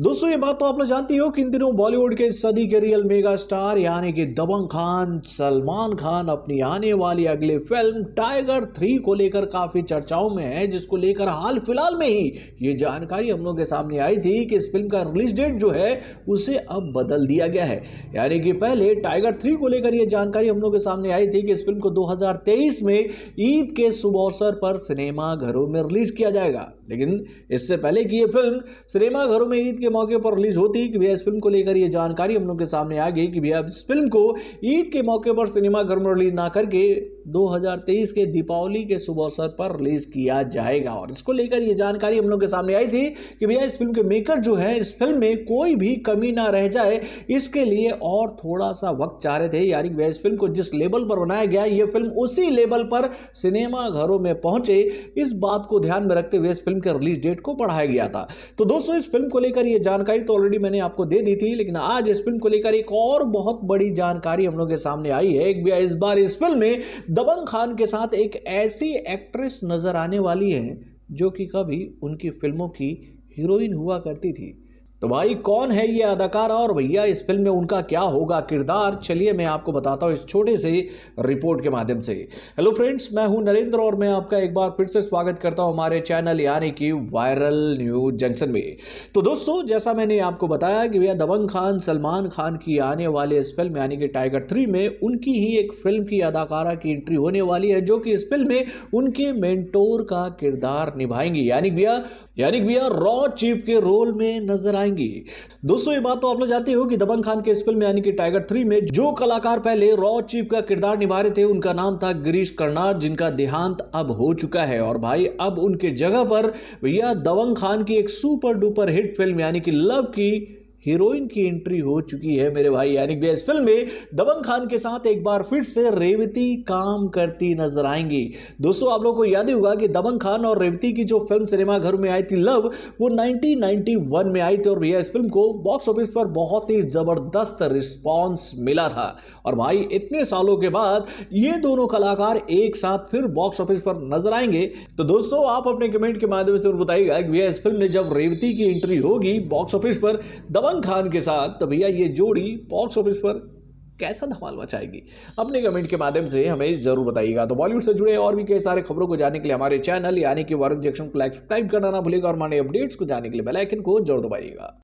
दोस्तों ये बात तो आप लोग जानती हो कि इन दिनों बॉलीवुड के सदी के रियल मेगा स्टार यानी कि दबंग खान सलमान खान अपनी आने वाली अगली फिल्म टाइगर 3 को लेकर काफी चर्चाओं में है, जिसको लेकर हाल फिलहाल में ही ये जानकारी हम लोग के सामने आई थी कि इस फिल्म का रिलीज डेट जो है उसे अब बदल दिया गया है। यानी कि पहले टाइगर 3 को लेकर यह जानकारी हम लोग के सामने आई थी कि इस फिल्म को 2023 में ईद के शुभ अवसर पर सिनेमा घरों में रिलीज किया जाएगा। लेकिन इससे पहले कि ये फिल्म सिनेमा घरों में ईद के मौके पर रिलीज होती कि भैया इस फिल्म को लेकर यह जानकारी हम लोग के सामने आ गई कि भैया इस फिल्म को ईद के मौके पर सिनेमा घर में रिलीज ना करके 2023 के दीपावली के शुभ अवसर पर रिलीज किया जाएगा। और इसको लेकर यह जानकारी हम लोग के सामने आई थी कि भैया इस फिल्म के मेकर जो हैं इस फिल्म में कोई भी कमी ना रह जाए, इसके लिए और थोड़ा सा वक्त चाह रहे थे। यानी भैया इस फिल्म को जिस लेवल पर बनाया गया यह फिल्म उसी लेवल पर सिनेमा घरों में पहुंचे, इस बात को ध्यान में रखते हुए इस फिल्म के रिलीज डेट को बढ़ाया गया था। तो दोस्तों इस फिल्म को लेकर ये जानकारी तो ऑलरेडी मैंने आपको दे दी थी, लेकिन आज इस फिल्म को लेकर एक और बहुत बड़ी जानकारी हम लोग के सामने आई है। इस बार इस फिल्म में दबंग खान के साथ एक ऐसी एक्ट्रेस नजर आने वाली है जो कि कभी उनकी फिल्मों की हीरोइन हुआ करती थी। तो भाई कौन है ये अदाकारा और भैया इस फिल्म में उनका क्या होगा किरदार, चलिए मैं आपको बताता हूँ इस छोटे से रिपोर्ट के माध्यम से। हेलो फ्रेंड्स, मैं हूँ नरेंद्र और मैं आपका एक बार फिर से स्वागत करता हूँ हमारे चैनल यानी कि वायरल न्यूज जंक्शन में। तो दोस्तों जैसा मैंने आपको बताया कि भैया दबंग खान सलमान खान की आने वाली इस फिल्म यानी कि टाइगर 3 में उनकी ही एक फिल्म की अदाकारा की एंट्री होने वाली है, जो कि इस फिल्म में उनके मेंटोर का किरदार निभाएंगी, यानी भैया रॉ चीफ के रोल में नजर आएंगे। दोस्तों ये बात तो आप लोग जानते हो कि दबंग खान के इस फिल्म यानी कि टाइगर 3 में जो कलाकार पहले रॉ चीफ का किरदार निभा रहे थे उनका नाम था गिरीश करनार, जिनका देहांत अब हो चुका है। और भाई अब उनके जगह पर भैया दबंग खान की एक सुपर डुपर हिट फिल्म यानी कि लव की हीरोइन की एंट्री हो चुकी है मेरे भाई। यानी कि इस फिल्म में दबंग खान के साथ एक बार फिर से रेवती काम करती नजर आएंगी। दोस्तों आप लोगों को याद ही होगा कि दबंग खान और रेवती की जो फिल्म सिनेमा घर में आई थी लव, वो 1991 में आई थी और भैया इस फिल्म को बॉक्स ऑफिस पर बहुत ही जबरदस्त रिस्पॉन्स मिला था। और भाई इतने सालों के बाद ये दोनों कलाकार एक साथ फिर बॉक्स ऑफिस पर नजर आएंगे। तो दोस्तों आप अपने कमेंट के माध्यम से बताइएगा कि भैया इस फिल्म में जब रेवती की एंट्री होगी बॉक्स ऑफिस पर खान के साथ, तो भैया ये जोड़ी बॉक्स ऑफिस पर कैसा धमाल मचाएगी, अपने कमेंट के माध्यम से हमें जरूर बताइएगा। तो बॉलीवुड से जुड़े और भी कई सारे खबरों को जानने के लिए हमारे चैनल यानी कि वायरल न्यूज जंक्शन को लाइक सब्सक्राइब करना ना भूलिएगा और हमारे अपडेट्स को जानने के लिए बेल आइकन को जरूर दबाइएगा।